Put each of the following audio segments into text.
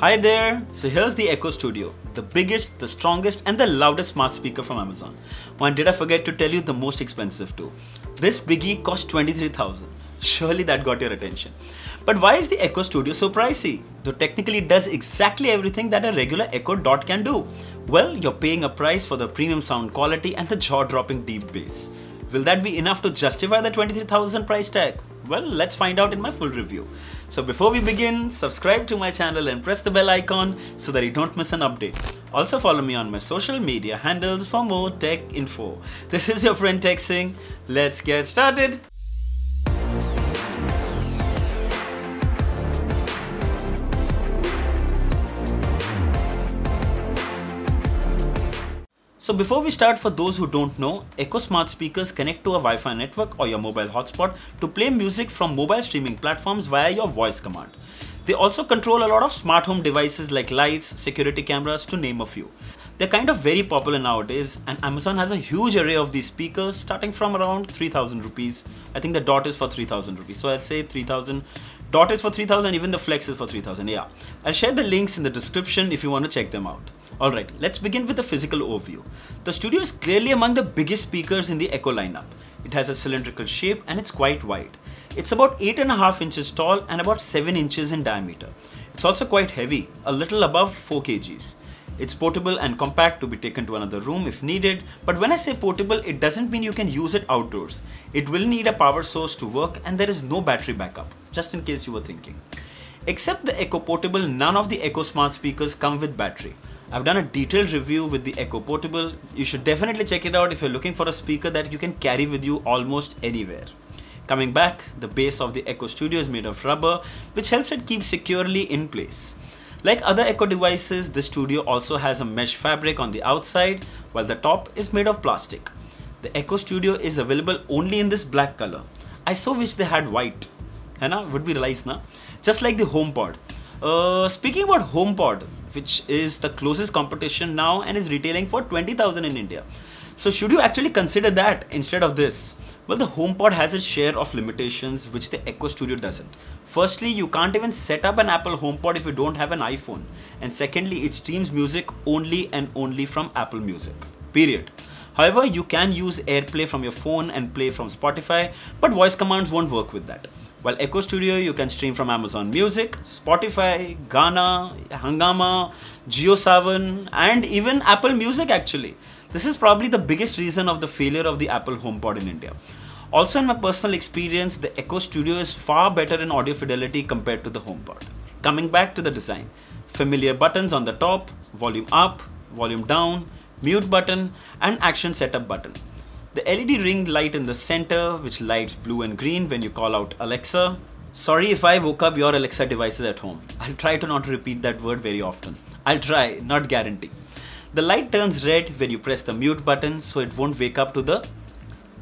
Hi there! So here's the Echo Studio, the biggest, the strongest and the loudest smart speaker from Amazon. Oh, and did I forget to tell you the most expensive too. This biggie cost $23,000. Surely that got your attention. But why is the Echo Studio so pricey? Though technically it does exactly everything that a regular Echo Dot can do. Well, you're paying a price for the premium sound quality and the jaw-dropping deep bass. Will that be enough to justify the $23,000 price tag? Well, let's find out in my full review. So before we begin, subscribe to my channel and press the bell icon so that you don't miss an update. Also follow me on my social media handles for more tech info. This is your friend Tech Singh. Let's get started. So before we start, for those who don't know, Echo smart speakers connect to a Wi-Fi network or your mobile hotspot to play music from mobile streaming platforms via your voice command. They also control a lot of smart home devices like lights, security cameras, to name a few. They're kind of very popular nowadays, and Amazon has a huge array of these speakers starting from around 3,000 rupees. I think the Dot is for 3,000 rupees, so I'll say 3,000. Dot is for 3,000, even the Flex is for 3,000, yeah. I'll share the links in the description if you want to check them out. Alright, let's begin with the physical overview. The Studio is clearly among the biggest speakers in the Echo lineup. It has a cylindrical shape and it's quite wide. It's about 8.5 inches tall and about 7 inches in diameter. It's also quite heavy, a little above 4 kgs. It's portable and compact to be taken to another room if needed, but when I say portable, it doesn't mean you can use it outdoors. It will need a power source to work and there is no battery backup, just in case you were thinking. Except the Echo Portable, none of the Echo smart speakers come with battery. I've done a detailed review with the Echo Portable. You should definitely check it out if you're looking for a speaker that you can carry with you almost anywhere. Coming back, the base of the Echo Studio is made of rubber, which helps it keep securely in place. Like other Echo devices, the Studio also has a mesh fabric on the outside, while the top is made of plastic. The Echo Studio is available only in this black color. I so wish they had white. है ना? Would be nice, na? Just like the HomePod. Speaking about HomePod, which is the closest competition now and is retailing for 20,000 in India. So should you actually consider that instead of this? Well, the HomePod has its share of limitations which the Echo Studio doesn't. Firstly, you can't even set up an Apple HomePod if you don't have an iPhone. And secondly, it streams music only and only from Apple Music. Period. However, you can use AirPlay from your phone and play from Spotify, but voice commands won't work with that. While Echo Studio, you can stream from Amazon Music, Spotify, Gaana, Hangama, Jio Savan, and even Apple Music actually. This is probably the biggest reason of the failure of the Apple HomePod in India. Also in my personal experience, the Echo Studio is far better in audio fidelity compared to the HomePod. Coming back to the design, familiar buttons on the top, volume up, volume down, mute button, and action setup button. The LED ring light in the center, which lights blue and green when you call out Alexa. Sorry if I woke up your Alexa devices at home. I'll try to not repeat that word very often. I'll try, not guarantee. The light turns red when you press the mute button, so it won't wake up to the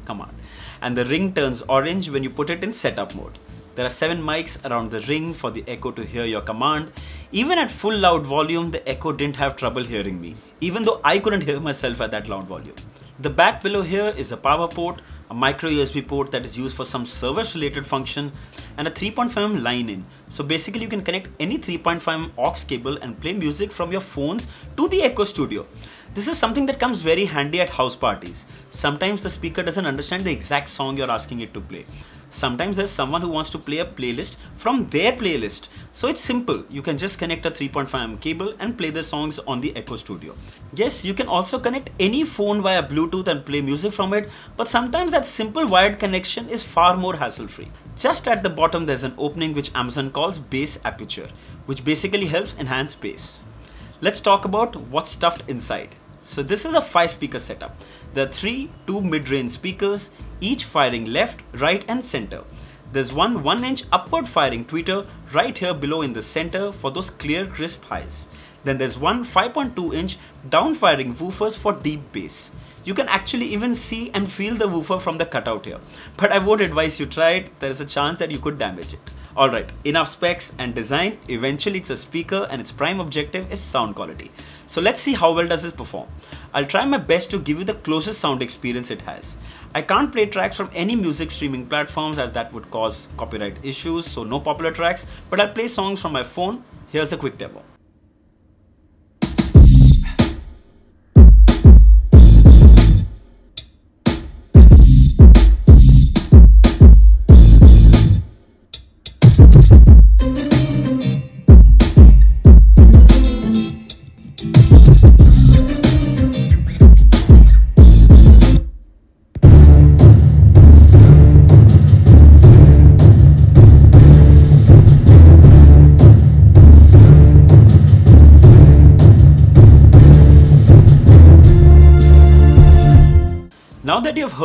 command. And the ring turns orange when you put it in setup mode. There are 7 mics around the ring for the Echo to hear your command. Even at full loud volume, the Echo didn't have trouble hearing me, even though I couldn't hear myself at that loud volume. The back below here is a power port, a micro USB port that is used for some service related function, and a 3.5mm line in. So basically you can connect any 3.5mm aux cable and play music from your phones to the Echo Studio. This is something that comes very handy at house parties. Sometimes the speaker doesn't understand the exact song you're asking it to play. Sometimes there's someone who wants to play a playlist from their playlist. So it's simple, you can just connect a 3.5mm cable and play the songs on the Echo Studio. Yes, you can also connect any phone via Bluetooth and play music from it, but sometimes that simple wired connection is far more hassle-free. Just at the bottom there's an opening which Amazon calls bass aperture, which basically helps enhance bass. Let's talk about what's stuffed inside. So this is a 5-speaker setup. There are 3 mid-range speakers, each firing left, right and center. There's one 1-inch upward firing tweeter right here below in the center for those clear crisp highs. Then there's one 5.2-inch down firing woofers for deep bass. You can actually even see and feel the woofer from the cutout here. But I won't advise you try it, there's a chance that you could damage it. Alright, enough specs and design, eventually it's a speaker and its prime objective is sound quality. So let's see how well does this perform. I'll try my best to give you the closest sound experience it has. I can't play tracks from any music streaming platforms as that would cause copyright issues, so no popular tracks, but I'll play songs from my phone. Here's a quick demo.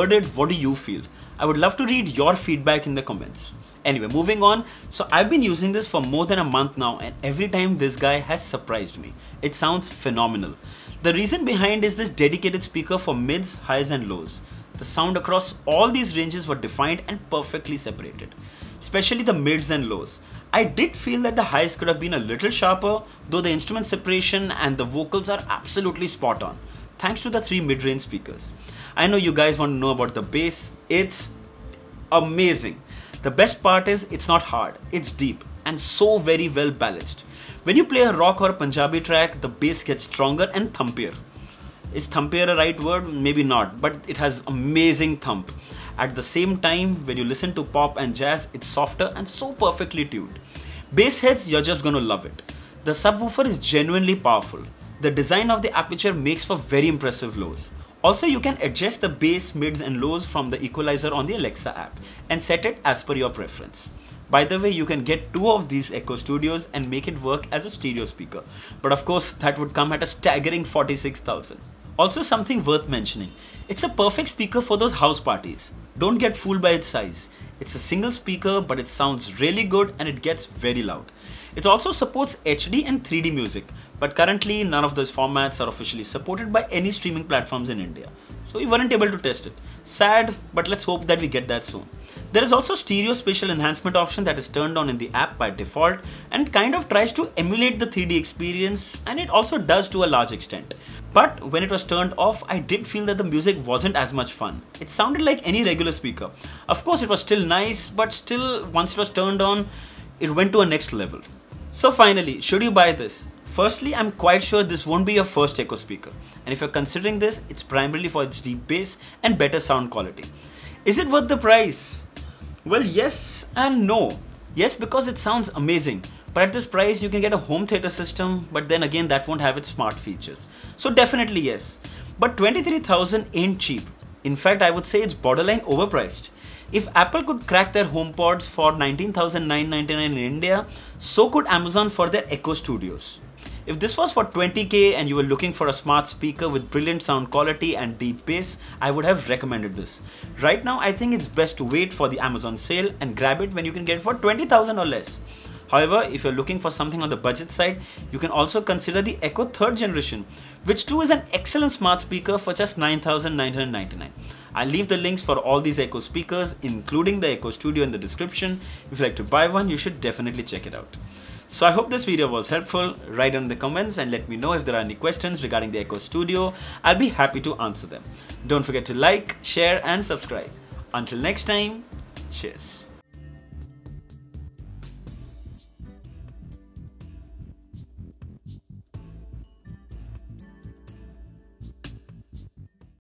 heard it, what do you feel? I would love to read your feedback in the comments. Anyway, moving on. So I've been using this for more than a month now, and every time this guy has surprised me. It sounds phenomenal. The reason behind is this dedicated speaker for mids, highs and lows. The sound across all these ranges were defined and perfectly separated, especially the mids and lows. I did feel that the highs could have been a little sharper, though the instrument separation and the vocals are absolutely spot on, thanks to the three mid-range speakers. I know you guys want to know about the bass. It's amazing. The best part is it's not hard, it's deep and so very well balanced. When you play a rock or Punjabi track, the bass gets stronger and thumpier. Is thumpier a right word? Maybe not, but it has amazing thump. At the same time, when you listen to pop and jazz, it's softer and so perfectly tuned. Bass heads, you're just gonna love it. The subwoofer is genuinely powerful. The design of the aperture makes for very impressive lows. Also, you can adjust the bass, mids and lows from the equalizer on the Alexa app and set it as per your preference. By the way, you can get two of these Echo Studios and make it work as a stereo speaker. But of course, that would come at a staggering 46,000. Also, something worth mentioning, it's a perfect speaker for those house parties. Don't get fooled by its size. It's a single speaker, but it sounds really good and it gets very loud. It also supports HD and 3D music, but currently none of those formats are officially supported by any streaming platforms in India. So we weren't able to test it. Sad, but let's hope that we get that soon. There is also stereo spatial enhancement option that is turned on in the app by default and kind of tries to emulate the 3D experience, and it also does to a large extent. But when it was turned off, I did feel that the music wasn't as much fun. It sounded like any regular speaker. Of course, it was still nice, but still once it was turned on, it went to a next level. So finally, should you buy this? Firstly, I'm quite sure this won't be your first Echo speaker. And if you're considering this, it's primarily for its deep bass and better sound quality. Is it worth the price? Well, yes and no. Yes, because it sounds amazing, but at this price you can get a home theater system, but then again that won't have its smart features. So definitely yes, but 23,000 ain't cheap. In fact, I would say it's borderline overpriced. If Apple could crack their HomePods for 19,999 in India, so could Amazon for their Echo Studios. If this was for 20K and you were looking for a smart speaker with brilliant sound quality and deep bass, I would have recommended this. Right now, I think it's best to wait for the Amazon sale and grab it when you can get it for 20,000 or less. However, if you're looking for something on the budget side, you can also consider the Echo 3rd generation, which too is an excellent smart speaker for just 9,999. I'll leave the links for all these Echo speakers, including the Echo Studio, in the description. If you'd like to buy one, you should definitely check it out. So I hope this video was helpful. Write down in the comments and let me know if there are any questions regarding the Echo Studio. I'll be happy to answer them. Don't forget to like, share and subscribe. Until next time, cheers.